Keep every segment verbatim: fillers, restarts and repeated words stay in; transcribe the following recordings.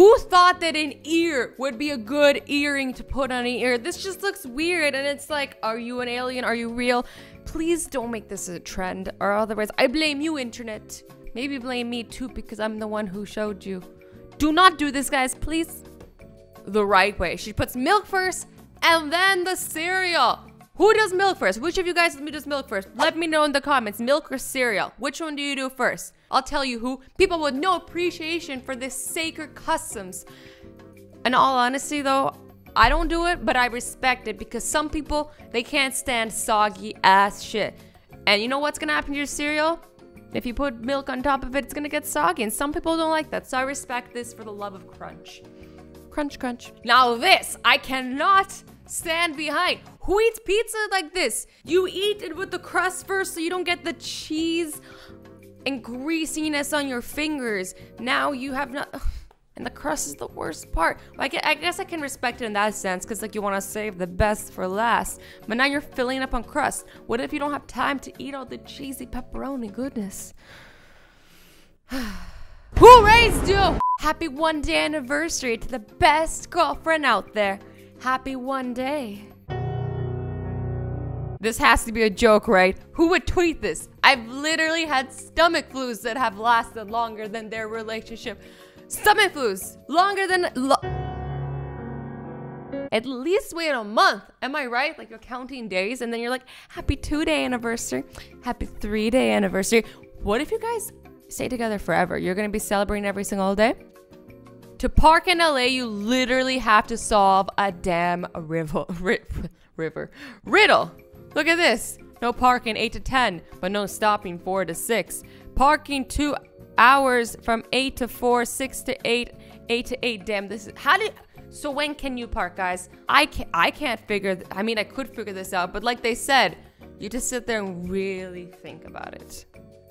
Who thought that an ear would be a good earring to put on an ear? This just looks weird, and it's like, are you an alien? Are you real? Please don't make this a trend, or otherwise I blame you, internet. Maybe blame me too, because I'm the one who showed you. Do not do this, guys, please. The right way. She puts milk first, and then the cereal. Who does milk first? Which of you guys does milk first? Let me know in the comments, milk or cereal? Which one do you do first? I'll tell you who. People with no appreciation for this sacred customs. In all honesty though, I don't do it, but I respect it, because some people, they can't stand soggy ass shit. And you know what's gonna happen to your cereal? If you put milk on top of it, it's gonna get soggy, and some people don't like that. So I respect this for the love of crunch. Crunch, crunch. Now this, I cannot stand behind. Who eats pizza like this? You eat it with the crust first so you don't get the cheese and greasiness on your fingers. Now you have not, and the crust is the worst part. I guess I can respect it in that sense, because like you want to save the best for last, but now you're filling up on crust. What if you don't have time to eat all the cheesy pepperoni goodness? Who raised you? Happy one day anniversary to the best girlfriend out there. Happy one day. This has to be a joke, right? Who would tweet this? I've literally had stomach flus that have lasted longer than their relationship. Stomach flus, longer than, lo at least wait a month. Am I right? Like you're counting days and then you're like, happy two day anniversary, happy three day anniversary. What if you guys stay together forever? You're gonna be celebrating every single day? To park in L A, you literally have to solve a damn river, river, riddle. Look at this. No parking eight to ten, but no stopping four to six. Parking two hours from eight to four, six to eight, eight to eight. Damn, this is how did so when can you park, guys? I can I can't figure I mean, I could figure this out, but like they said, you just sit there and really think about it.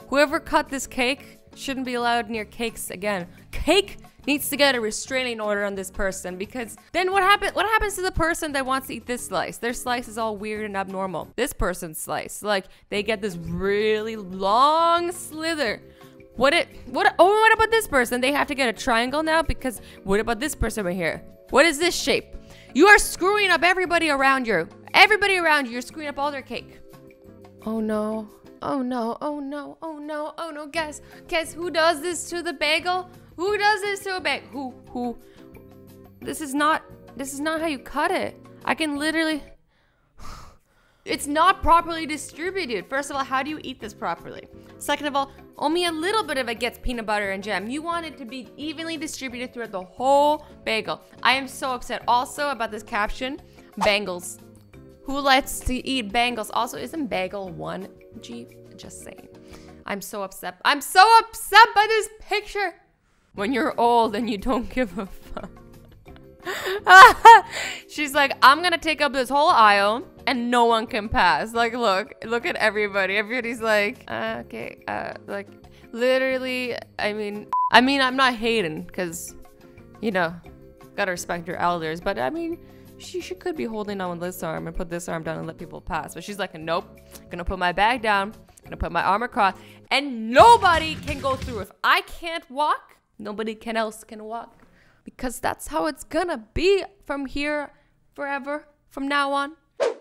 Whoever cut this cake shouldn't be allowed near cakes again. Cake needs to get a restraining order on this person, because then what happen what happens to the person that wants to eat this slice? Their slice is all weird and abnormal. This person's slice, like they get this really long slither. What it what oh what about this person? They have to get a triangle now, because what about this person right here? What is this shape? You are screwing up everybody around you. Everybody around you, you're screwing up all their cake. Oh no. Oh no, oh no, oh no, oh no, guys. Guys, who does this to the bagel? Who does this to a bag? Who, who? This is not, this is not how you cut it. I can literally, it's not properly distributed. First of all, how do you eat this properly? Second of all, only a little bit of it gets peanut butter and jam. You want it to be evenly distributed throughout the whole bagel. I am so upset also about this caption, bangles. Who likes to eat bangles? Also, isn't bagel one G? Just saying. I'm so upset. I'm so upset by this picture. When you're old and you don't give a fuck. She's like, I'm gonna take up this whole aisle and no one can pass. Like, look, look at everybody. Everybody's like, uh, okay, uh, like, literally, I mean, I mean, I'm not hating, because, you know, gotta respect your elders. But, I mean, she, she could be holding on with this arm and put this arm down and let people pass. But she's like, nope, gonna put my bag down, gonna put my arm across, and nobody can go through. If I can't walk, nobody can else can walk, because that's how it's gonna be from here forever, from now on.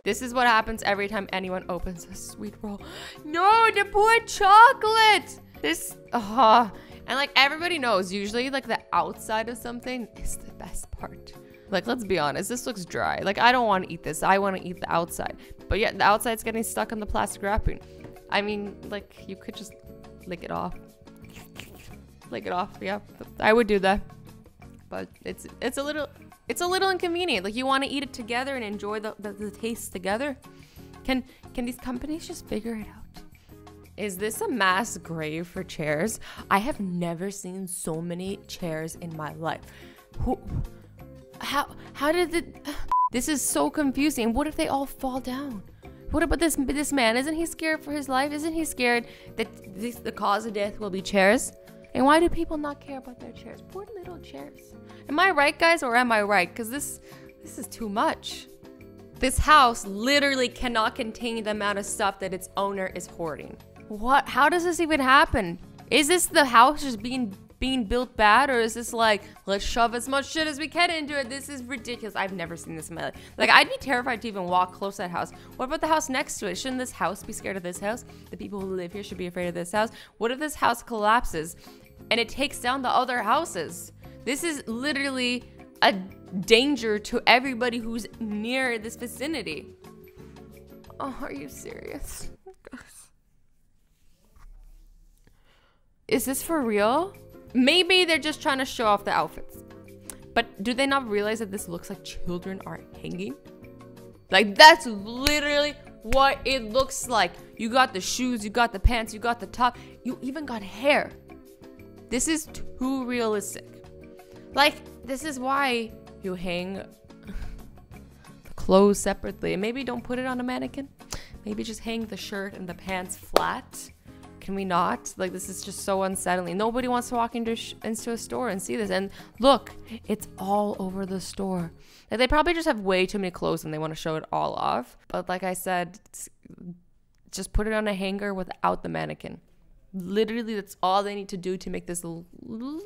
This is what happens every time anyone opens a sweet roll. No, the poor chocolate! This, uh, and like everybody knows, usually like the outside of something is the best part. Like, let's be honest, this looks dry. Like, I don't want to eat this, I want to eat the outside. But yet, the outside's getting stuck on the plastic wrapping. I mean, like, you could just lick it off. Lick it off, yeah. I would do that, but it's it's a little it's a little inconvenient. Like you want to eat it together and enjoy the, the the taste together. Can can these companies just figure it out? Is this a mass grave for chairs? I have never seen so many chairs in my life. Who? How? How did it? This is so confusing. What if they all fall down? What about this this man? Isn't he scared for his life? Isn't he scared that this, the cause of death will be chairs? And why do people not care about their chairs? Poor little chairs. Am I right, guys, or am I right? Because this, this is too much. This house literally cannot contain the amount of stuff that its owner is hoarding. What? How does this even happen? Is this the house just being being built bad, or is this like, let's shove as much shit as we can into it? This is ridiculous. I've never seen this in my life. Like, I'd be terrified to even walk close to that house. What about the house next to it? Shouldn't this house be scared of this house? The people who live here should be afraid of this house. What if this house collapses and it takes down the other houses? This is literally a danger to everybody who's near this vicinity. Oh, are you serious? Is this for real? Maybe they're just trying to show off the outfits. But do they not realize that this looks like children are hanging? Like, that's literally what it looks like. You got the shoes, you got the pants, you got the top, you even got hair. This is too realistic. Like, this is why you hang the clothes separately. Maybe don't put it on a mannequin. Maybe just hang the shirt and the pants flat. Can we not? Like, this is just so unsettling. Nobody wants to walk into, sh into a store and see this. And look, it's all over the store. Like, they probably just have way too many clothes and they want to show it all off. But like I said, just put it on a hanger without the mannequin. Literally, that's all they need to do to make this a little bit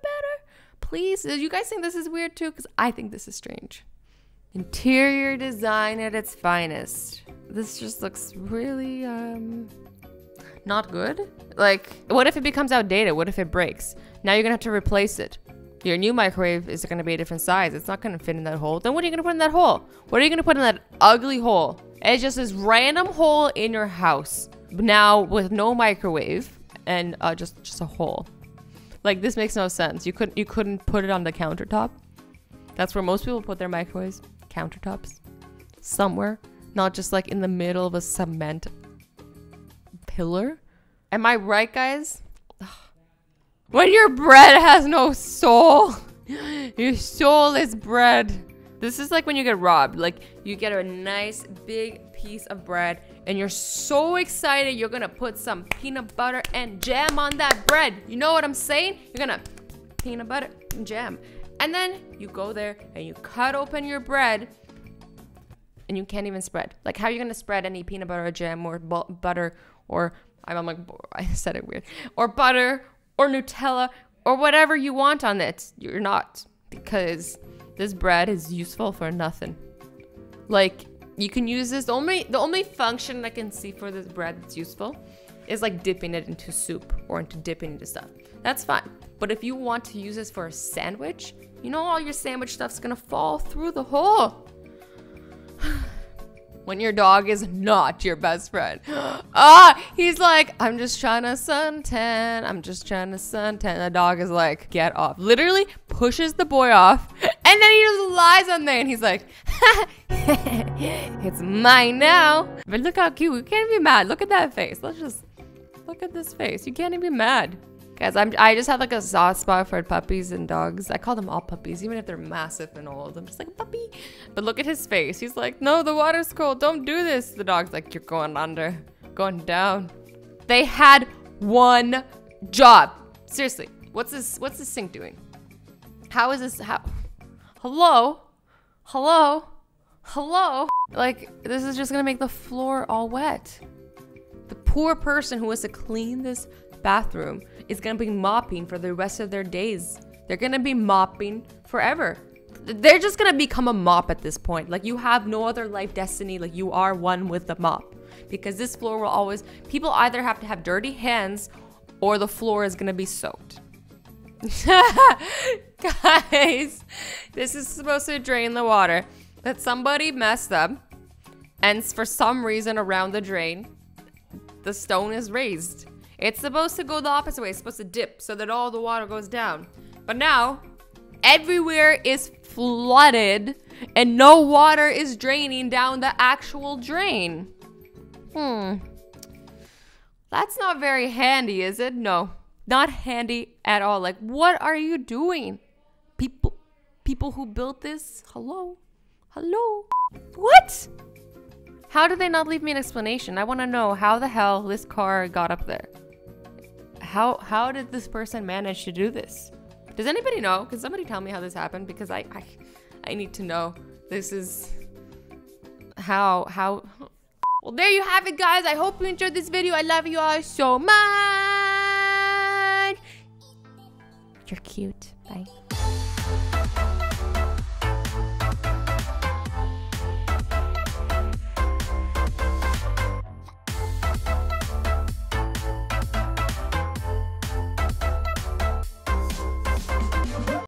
better. Please, you guys think this is weird too? Because I think this is strange. Interior design at its finest. This just looks really... um. Not good. Like, what if it becomes outdated? What if it breaks? Now you're gonna have to replace it. Your new microwave is gonna be a different size. It's not gonna fit in that hole. Then what are you gonna put in that hole? What are you gonna put in that ugly hole? It's just this random hole in your house now with no microwave and uh, just just a hole. Like, this makes no sense. You couldn't you couldn't put it on the countertop. That's where most people put their microwaves, countertops, somewhere, not just like in the middle of a cement pillar. Am I right, guys? When your bread has no soul, your soul is bread. This is like when you get robbed. Like, you get a nice big piece of bread and you're so excited you're gonna put some peanut butter and jam on that bread. You know what I'm saying? You're gonna peanut butter and jam. And then you go there and you cut open your bread and you can't even spread. Like, how are you gonna spread any peanut butter or jam or bu butter or I'm like, I said it weird, or butter or Nutella or whatever you want on it? You're not, because this bread is useful for nothing. Like, you can use this, the only the only function I can see for this bread that's useful is like dipping it into soup or into dipping into stuff. That's fine. But if you want to use this for a sandwich, you know all your sandwich stuff's gonna fall through the hole. When your dog is not your best friend. Ah, he's like, I'm just trying to suntan. I'm just trying to suntan. The dog is like, get off. Literally pushes the boy off. And then he just lies on there and he's like, it's mine now. But look how cute. You can't be mad. Look at that face. Let's just look at this face. You can't even be mad. Guys, I'm, I just have like a soft spot for puppies and dogs. I call them all puppies, even if they're massive and old. I'm just like, puppy. But look at his face. He's like, no, the water's cold. Don't do this. The dog's like, you're going under, going down. They had one job. Seriously, what's this? What's this sink doing? How is this? How? Hello? Hello? Hello? Like, this is just gonna make the floor all wet. The poor person who was to clean this bathroom is gonna be mopping for the rest of their days. They're gonna be mopping forever. They're just gonna become a mop at this point. Like, you have no other life destiny. Like, you are one with the mop, because this floor will always, people either have to have dirty hands or the floor is gonna be soaked. Guys, this is supposed to drain the water, but somebody messed up and for some reason around the drain the stone is raised. It's supposed to go the opposite way. It's supposed to dip so that all the water goes down. But now, everywhere is flooded and no water is draining down the actual drain. Hmm. That's not very handy, is it? No. Not handy at all. Like, what are you doing? People, people who built this? Hello? Hello? What? How did they not leave me an explanation? I want to know how the hell this car got up there. How how did this person manage to do this? Does anybody know? Can somebody tell me how this happened? Because I I, I need to know. This is how how. Well, there you have it, guys. I hope you enjoyed this video. I love you all so much. You're cute. Bye.